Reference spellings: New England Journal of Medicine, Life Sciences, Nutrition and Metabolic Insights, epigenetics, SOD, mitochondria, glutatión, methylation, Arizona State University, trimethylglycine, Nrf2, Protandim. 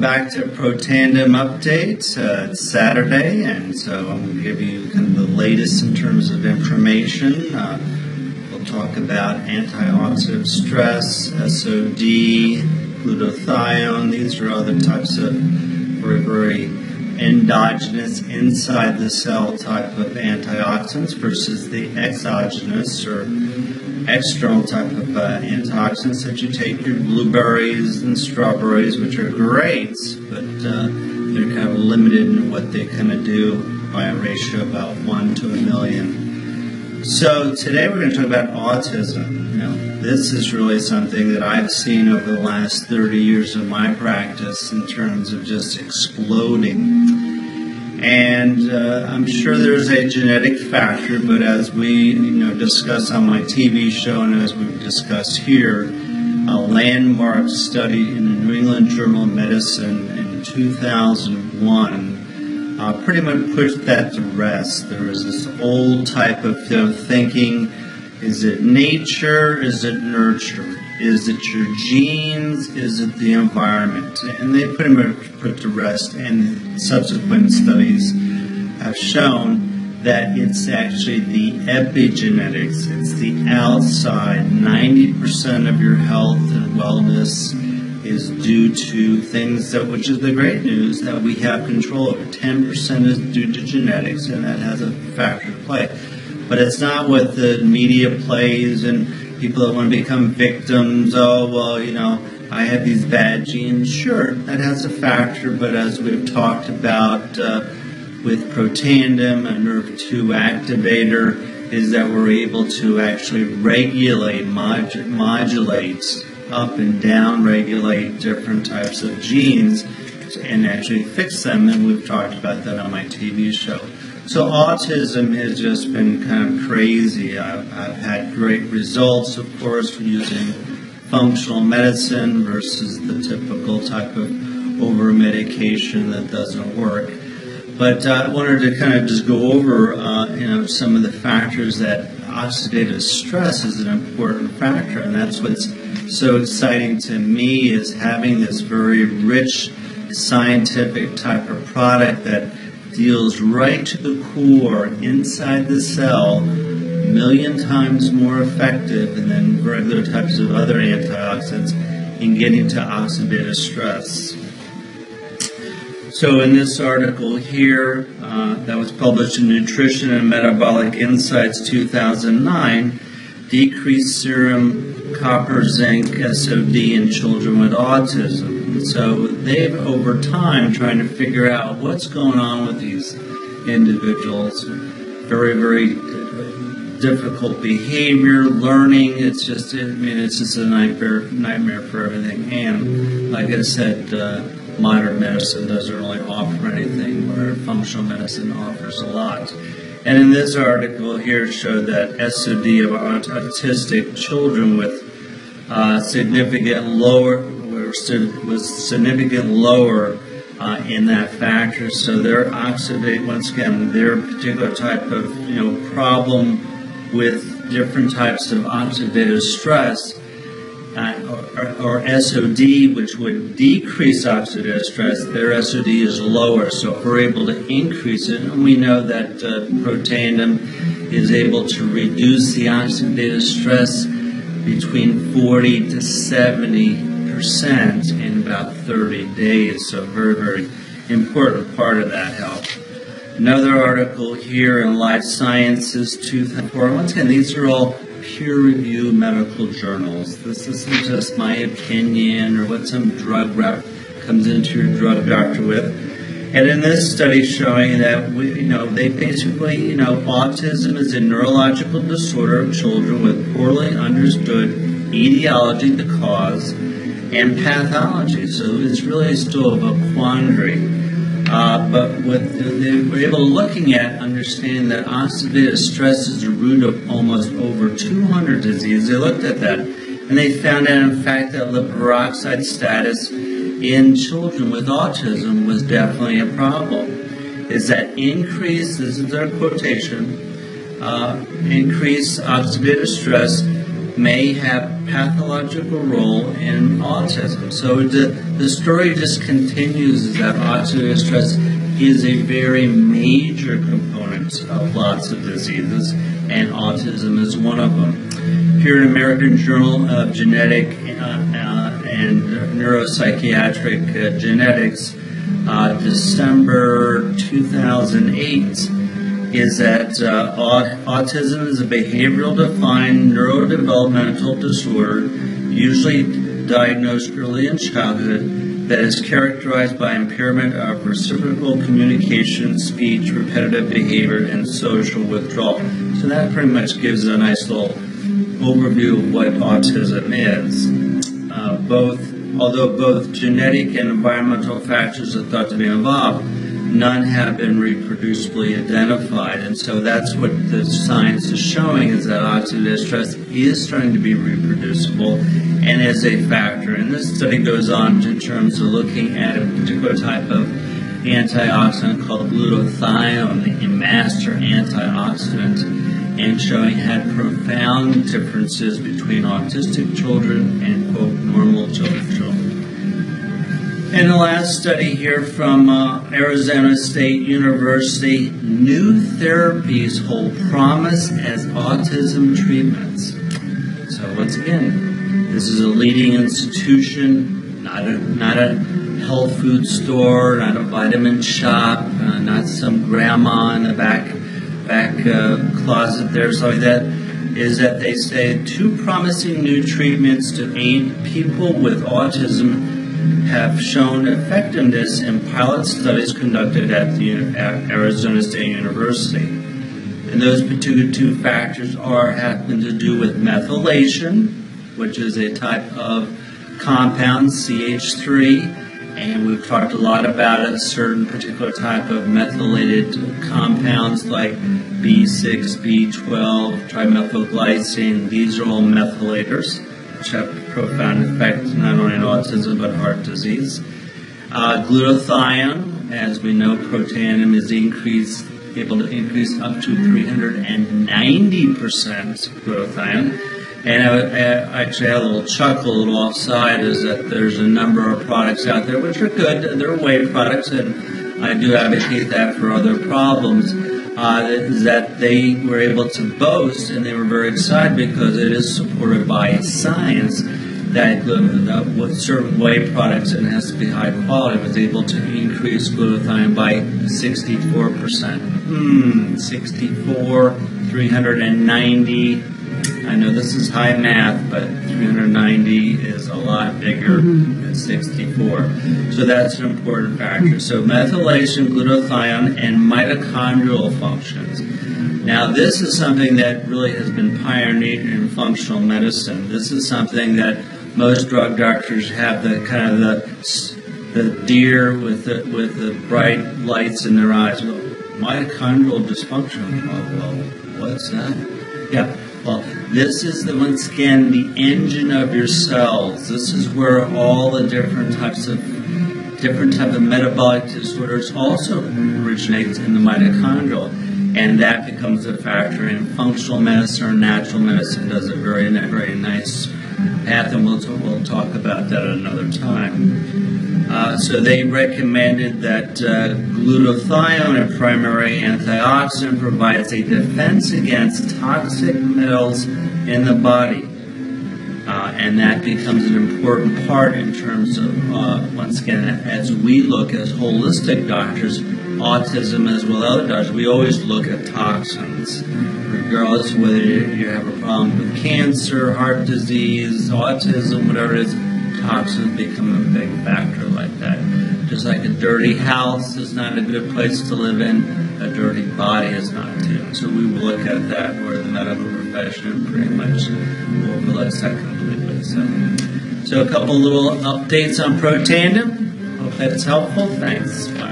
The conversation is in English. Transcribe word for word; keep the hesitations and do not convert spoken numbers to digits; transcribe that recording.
Back to Protandim updates. Uh, it's Saturday, and so I'm going to give you kind of the latest in terms of information. Uh, we'll talk about antioxidant stress, S O D, glutathione. These are other types of very endogenous, inside the cell type of antioxidants versus the exogenous or external type of uh, antioxidants that you take, your blueberries and strawberries, which are great, but uh, they're kind of limited in what they kind of do by a ratio of about one to a million. So today we're going to talk about autism. You know, this is really something that I've seen over the last thirty years of my practice in terms of just exploding. And uh, I'm sure there's a genetic factor, but as we you know, discuss on my T V show and as we've discussed here, a landmark study in the New England Journal of Medicine in two thousand one uh, pretty much put that to rest. There was this old type of you know, thinking, is it nature, is it nurture? Is it your genes? Is it the environment? And they pretty much put to rest, and subsequent studies have shown that it's actually the epigenetics. It's the outside. ninety percent of your health and wellness is due to things that, which is the great news, that we have control over. ten percent is due to genetics, and that has a factor to play. But it's not what the media plays and people that want to become victims. Oh, well, you know, I have these bad genes. Sure, that has a factor, but as we've talked about uh, with Protandim, a nerve two activator, is that we're able to actually regulate, mod modulate, up and down regulate different types of genes and actually fix them, and we've talked about that on my T V show. So autism has just been kind of crazy. I've, I've had great results, of course, from using functional medicine versus the typical type of over-medication that doesn't work. But uh, I wanted to kind of just go over uh, you know, some of the factors that oxidative stress is an important factor, and that's what's so exciting to me is having this very rich scientific type of product that deals right to the core, inside the cell, a million times more effective than regular types of other antioxidants in getting to oxidative stress. So in this article here uh, that was published in Nutrition and Metabolic Insights two thousand nine, decreased serum copper, zinc, S O D in children with autism. So they've, over time, trying to figure out what's going on with these individuals. Very, very difficult behavior, learning. It's just, I mean, it's just a nightmare, nightmare for everything. And like I said, uh, modern medicine doesn't really offer anything, where functional medicine offers a lot. And in this article here, showed that S O D of autistic children with uh, significant lower was significantly lower uh, in that factor, so their oxidate, once again, their particular type of you know problem with different types of oxidative stress uh, or, or S O D, which would decrease oxidative stress, their S O D is lower. So if we're able to increase it, and we know that uh, Protandim is able to reduce the oxidative stress between forty to seventy percent in about thirty days, so very, very important part of that help. Another article here in Life Sciences two thousand four. Once again, these are all peer-reviewed medical journals. This isn't just my opinion or what some drug rep comes into your drug doctor with. And in this study showing that, we, you know, they basically, you know, autism is a neurological disorder of children with poorly understood etiology, the cause, and pathology. So it's really still a quandary. Uh, but what they were able to looking at, understanding that oxidative stress is the root of almost over two hundred diseases. They looked at that, and they found out, in fact, that lipid peroxide status in children with autism was definitely a problem. Is that increase, this is their quotation, uh, increased oxidative stress may have pathological role in autism. So the, the story just continues, is that oxidative stress is a very major component of lots of diseases, and autism is one of them. Here in American Journal of Genetic uh, uh, and Neuropsychiatric uh, Genetics, uh, December two thousand eight, is that uh, autism is a behavioral-defined neurodevelopmental disorder, usually diagnosed early in childhood, that is characterized by impairment of reciprocal communication, speech, repetitive behavior, and social withdrawal. So that pretty much gives a nice little overview of what autism is. Uh, both, although both genetic and environmental factors are thought to be involved, none have been reproducibly identified, and so that's what the science is showing, is that oxidative stress is starting to be reproducible and is a factor. And this study goes on in terms of looking at a particular type of antioxidant called glutathione, a master antioxidant, and showing had profound differences between autistic children and, quote, normal children. And the last study here from uh, Arizona State University, new therapies hold promise as autism treatments. So once again, this is a leading institution, not a, not a health food store, not a vitamin shop, uh, not some grandma in the back, back uh, closet there, something like that. Is that they say two promising new treatments to aid people with autism have shown effectiveness in pilot studies conducted at, the, at Arizona State University. And those particular two factors are happen to do with methylation, which is a type of compound, C H three, and we've talked a lot about a certain particular type of methylated compounds like B six, B twelve, trimethylglycine. These are all methylators, which have profound effects not only in autism but heart disease. Uh, glutathione, as we know, Protandim is increased, able to increase up to three hundred ninety percent glutathione. And I, I actually had a little chuckle, a little offside, is that there's a number of products out there which are good. They're whey products, and I do advocate that for other problems. Uh, that they were able to boast, and they were very excited because it is supported by science that uh, with certain whey products, and it has to be high quality, was able to increase glutathione by sixty-four percent. Mm, sixty-four, three hundred ninety. I know this is high math, but three hundred ninety is a lot bigger mm-hmm. than sixty-four. So that's an important factor. So methylation, glutathione, and mitochondrial functions. Now this is something that really has been pioneered in functional medicine. This is something that most drug doctors have the kind of the the deer with the, with the bright lights in their eyes. Well, mitochondrial dysfunction. Oh, well, what's that? Yeah. Well, this is, the, once again, the engine of your cells. This is where all the different types of different type of metabolic disorders also originates in the mitochondrial, and that becomes a factor in functional medicine, or natural medicine does a very, very nice path, and we'll, we'll talk about that another time. Uh, so they recommended that uh, glutathione, a primary antioxidant, provides a defense against toxic metals in the body. Uh, and that becomes an important part in terms of, uh, once again, as we look as holistic doctors, autism as well as other doctors, we always look at toxins, regardless of whether you have a problem with cancer, heart disease, autism, whatever it is. Toxins become a big factor like that. Just like a dirty house is not a good place to live in, a dirty body is not too. So we will look at that where the medical profession pretty much will overlooks that completely. So, so a couple little updates on Protandim. Hope that's helpful. Thanks. Bye.